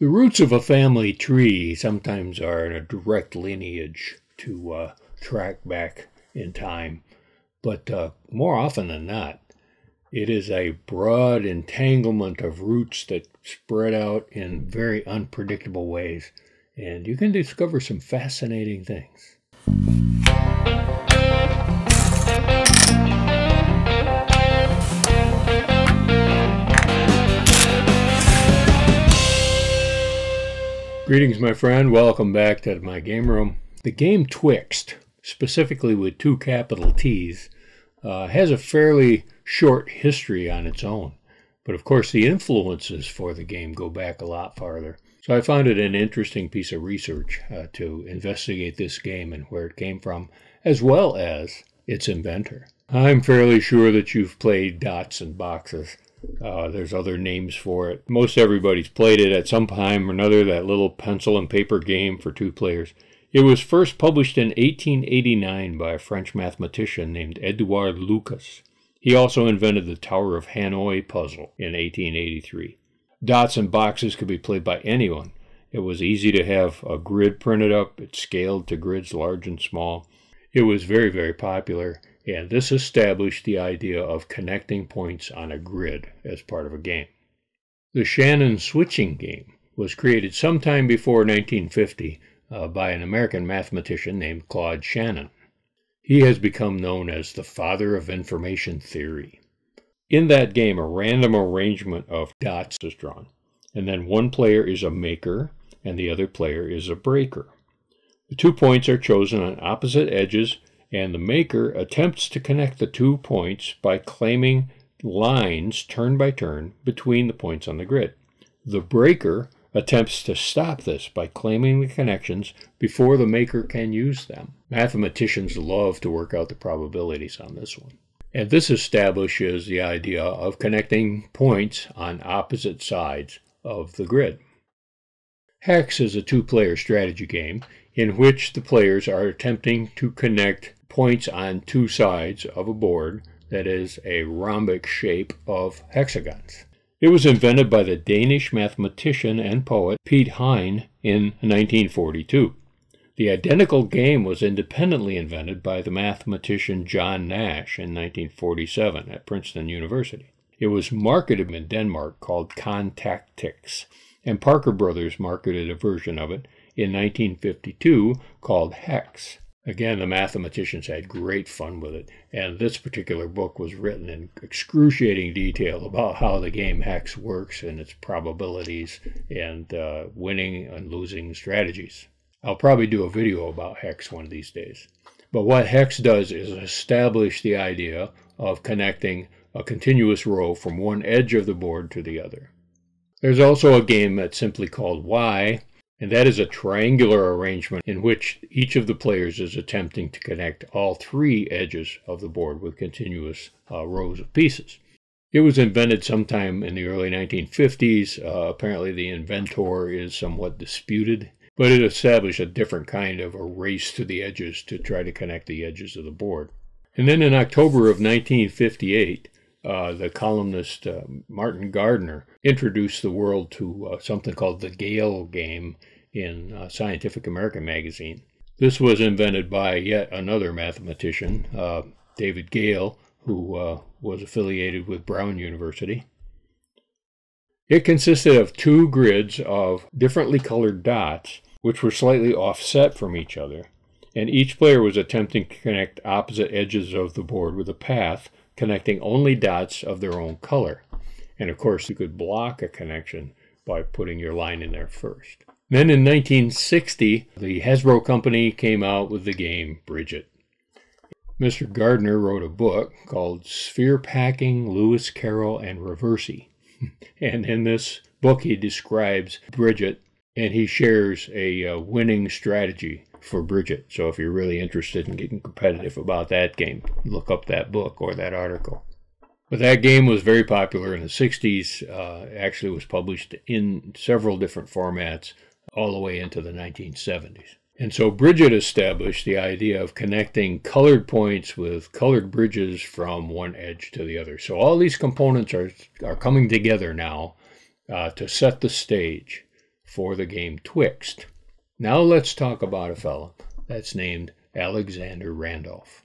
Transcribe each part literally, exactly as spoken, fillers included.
The roots of a family tree sometimes are in a direct lineage to uh, track back in time, but uh, more often than not, it is a broad entanglement of roots that spread out in very unpredictable ways, and you can discover some fascinating things. Greetings, my friend. Welcome back to my game room. The game TwixT, specifically with two capital T's, uh, has a fairly short history on its own. But of course, the influences for the game go back a lot farther. So I found it an interesting piece of research uh, to investigate this game and where it came from, as well as its inventor. I'm fairly sure that you've played Dots and Boxes. Uh, there's other names for it. Most everybody's played it at some time or another, that little pencil and paper game for two players. It was first published in eighteen eighty-nine by a French mathematician named Edouard Lucas. He also invented the Tower of Hanoi puzzle in eighteen eighty-three. Dots and Boxes could be played by anyone. It was easy to have a grid printed up. It scaled to grids large and small. It was very, very popular. And this established the idea of connecting points on a grid as part of a game. The Shannon switching game was created sometime before nineteen fifty uh, by an American mathematician named Claude Shannon. He has become known as the father of information theory. In that game, a random arrangement of dots is drawn, and then one player is a maker and the other player is a breaker. The two points are chosen on opposite edges, and the maker attempts to connect the two points by claiming lines turn by turn between the points on the grid. The breaker attempts to stop this by claiming the connections before the maker can use them. Mathematicians love to work out the probabilities on this one. And this establishes the idea of connecting points on opposite sides of the grid. Hex is a two-player strategy game in which the players are attempting to connect points on two sides of a board that is a rhombic shape of hexagons. It was invented by the Danish mathematician and poet Piet Hein in nineteen forty-two. The identical game was independently invented by the mathematician John Nash in nineteen forty-seven at Princeton University. It was marketed in Denmark called Contactix, and Parker Brothers marketed a version of it in nineteen fifty-two called Hex. Again, the mathematicians had great fun with it, and this particular book was written in excruciating detail about how the game Hex works and its probabilities and uh, winning and losing strategies. I'll probably do a video about Hex one of these days. But what Hex does is establish the idea of connecting a continuous row from one edge of the board to the other. There's also a game that's simply called Y, and that is a triangular arrangement in which each of the players is attempting to connect all three edges of the board with continuous uh, rows of pieces. It was invented sometime in the early nineteen fifties. Uh, apparently the inventor is somewhat disputed, but it established a different kind of a race to the edges to try to connect the edges of the board. And then in October of nineteen fifty-eight, Uh, the columnist uh, Martin Gardner introduced the world to uh, something called the Gale Game in uh, Scientific American magazine. This was invented by yet another mathematician, uh, David Gale, who uh, was affiliated with Brown University. It consisted of two grids of differently colored dots, which were slightly offset from each other, and each player was attempting to connect opposite edges of the board with a path connecting only dots of their own color. And of course, you could block a connection by putting your line in there first. Then in nineteen sixty, the Hasbro company came out with the game Bridg-it. Mister Gardner wrote a book called Sphere Packing, Lewis Carroll, and Reversi. And in this book, he describes Bridg-it, and he shares a uh, winning strategy for Bridg-it. So if you're really interested in getting competitive about that game, look up that book or that article. But that game was very popular in the sixties. Uh, actually was published in several different formats all the way into the nineteen seventies. And so Bridg-it established the idea of connecting colored points with colored bridges from one edge to the other. So all these components are, are coming together now uh, to set the stage for the game TwixT. Now let's talk about a fellow that's named Alexander Randolph.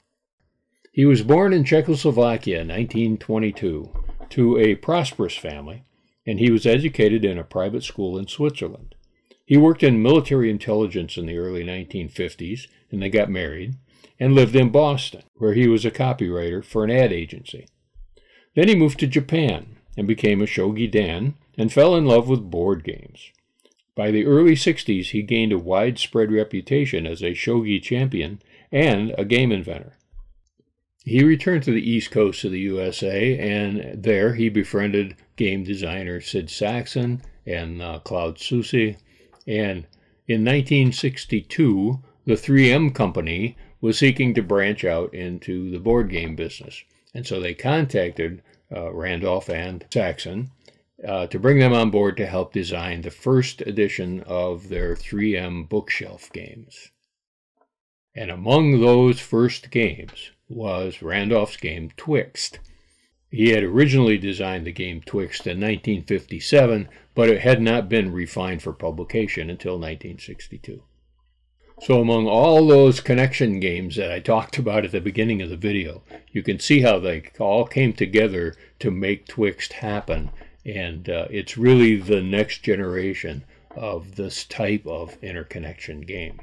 He was born in Czechoslovakia in nineteen twenty-two to a prosperous family, and he was educated in a private school in Switzerland. He worked in military intelligence in the early nineteen fifties, and they got married, and lived in Boston, where he was a copywriter for an ad agency. Then he moved to Japan, and became a shogi-dan, and fell in love with board games. By the early sixties, he gained a widespread reputation as a shogi champion and a game inventor. He returned to the East Coast of the U S A, and there he befriended game designer Sid Saxon and uh, Claude Sussy. And in nineteen sixty-two, the three M company was seeking to branch out into the board game business. And so they contacted uh, Randolph and Saxon Uh, to bring them on board to help design the first edition of their three M bookshelf games. And among those first games was Randolph's game TwixT. He had originally designed the game TwixT in nineteen fifty-seven, but it had not been refined for publication until nineteen sixty-two. So among all those connection games that I talked about at the beginning of the video, you can see how they all came together to make TwixT happen. And uh, it's really the next generation of this type of interconnection game.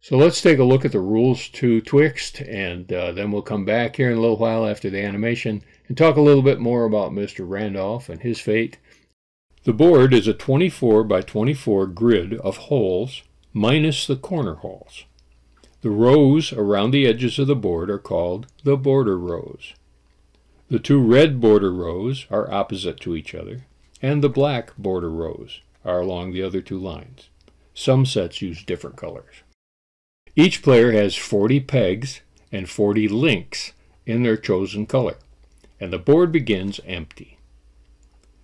So let's take a look at the rules to TwixT, and uh, then we'll come back here in a little while after the animation and talk a little bit more about Mister Randolph and his fate. The board is a twenty-four by twenty-four grid of holes minus the corner holes. The rows around the edges of the board are called the border rows. The two red border rows are opposite to each other, and the black border rows are along the other two lines. Some sets use different colors. Each player has forty pegs and forty links in their chosen color, and the board begins empty.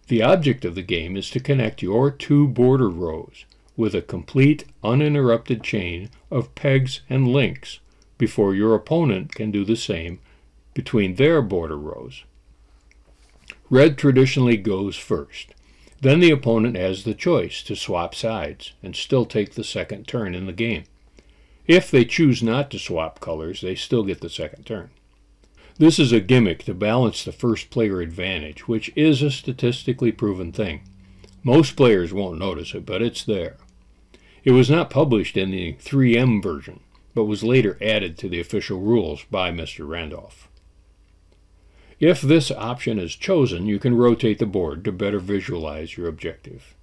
The object of the game is to connect your two border rows with a complete, uninterrupted chain of pegs and links before your opponent can do the same between their border rows. Red traditionally goes first. Then the opponent has the choice to swap sides and still take the second turn in the game. If they choose not to swap colors, they still get the second turn. This is a gimmick to balance the first player advantage, which is a statistically proven thing. Most players won't notice it, but it's there. It was not published in the three M version, but was later added to the official rules by Mister Randolph. If this option is chosen, you can rotate the board to better visualize your objective.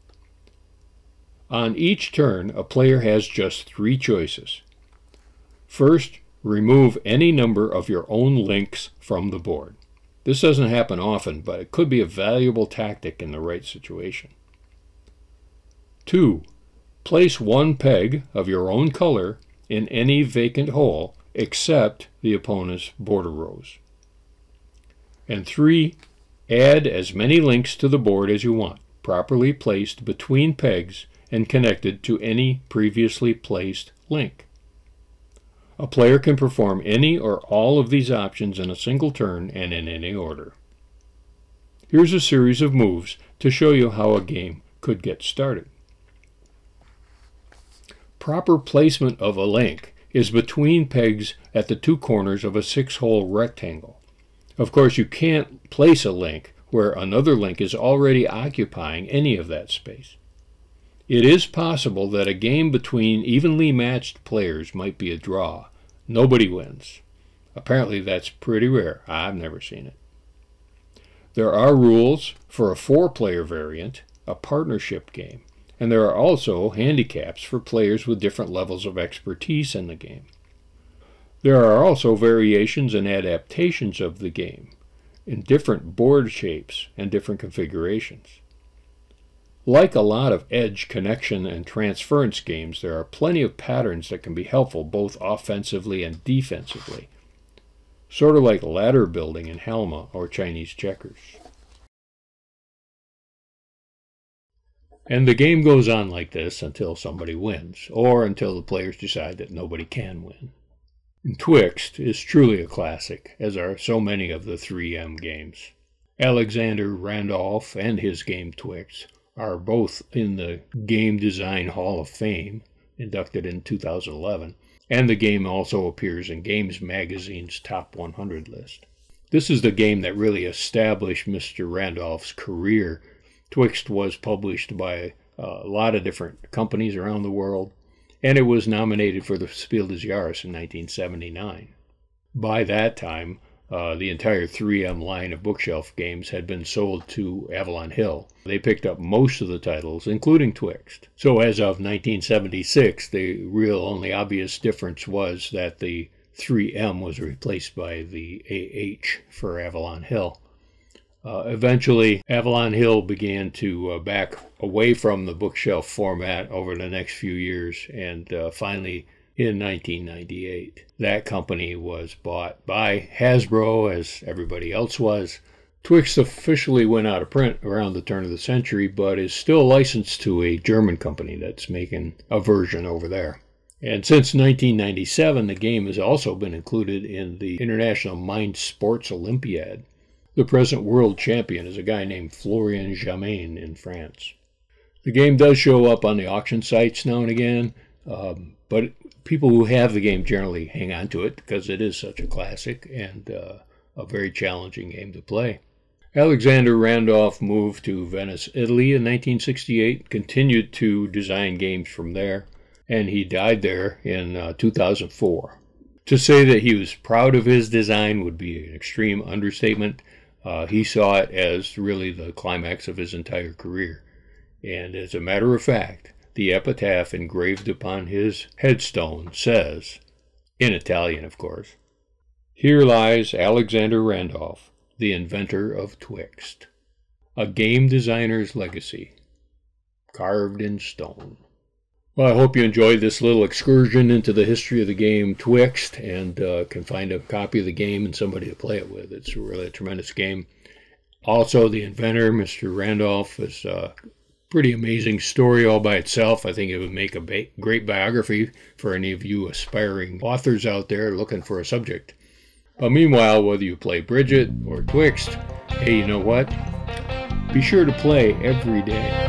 On each turn, a player has just three choices. First, remove any number of your own links from the board. This doesn't happen often, but it could be a valuable tactic in the right situation. Two, place one peg of your own color in any vacant hole except the opponent's border rows. And three, add as many links to the board as you want, properly placed between pegs and connected to any previously placed link. A player can perform any or all of these options in a single turn and in any order. Here's a series of moves to show you how a game could get started. Proper placement of a link is between pegs at the two corners of a six-hole rectangle. Of course, you can't place a link where another link is already occupying any of that space. It is possible that a game between evenly matched players might be a draw. Nobody wins. Apparently, that's pretty rare. I've never seen it. There are rules for a four-player variant, a partnership game, and there are also handicaps for players with different levels of expertise in the game. There are also variations and adaptations of the game in different board shapes and different configurations. Like a lot of edge, connection, and transference games, there are plenty of patterns that can be helpful both offensively and defensively, sort of like ladder building in Halma or Chinese checkers. And the game goes on like this until somebody wins, or until the players decide that nobody can win. And TwixT is truly a classic, as are so many of the three M games. Alexander Randolph and his game TwixT are both in the Game Design Hall of Fame, inducted in two thousand eleven, and the game also appears in Games Magazine's Top one hundred list. This is the game that really established Mister Randolph's career. TwixT was published by a lot of different companies around the world, and it was nominated for the Spiel des Jahres in nineteen seventy-nine. By that time, uh, the entire three M line of bookshelf games had been sold to Avalon Hill. They picked up most of the titles, including TwixT. So as of nineteen seventy-six, the real only obvious difference was that the three M was replaced by the A H for Avalon Hill. Uh, eventually, Avalon Hill began to uh, back away from the bookshelf format over the next few years, and uh, finally, in nineteen ninety-eight, that company was bought by Hasbro, as everybody else was. TwixT officially went out of print around the turn of the century, but is still licensed to a German company that's making a version over there. And since nineteen ninety-seven, the game has also been included in the International Mind Sports Olympiad. The present world champion is a guy named Florian Jamain in France. The game does show up on the auction sites now and again, um, but people who have the game generally hang on to it because it is such a classic and uh, a very challenging game to play. Alexander Randolph moved to Venice, Italy in nineteen sixty-eight, continued to design games from there, and he died there in uh, two thousand four. To say that he was proud of his design would be an extreme understatement. Uh, he saw it as really the climax of his entire career. And as a matter of fact, the epitaph engraved upon his headstone says, in Italian of course, "Here lies Alexander Randolph, the inventor of TwixT, a game designer's legacy, carved in stone." Well, I hope you enjoyed this little excursion into the history of the game TwixT, and uh, can find a copy of the game and somebody to play it with. It's really a tremendous game. Also, the inventor, Mister Randolph, is a pretty amazing story all by itself. I think it would make a ba great biography for any of you aspiring authors out there looking for a subject. But meanwhile, whether you play Bridg-it or TwixT, hey, you know what? Be sure to play every day.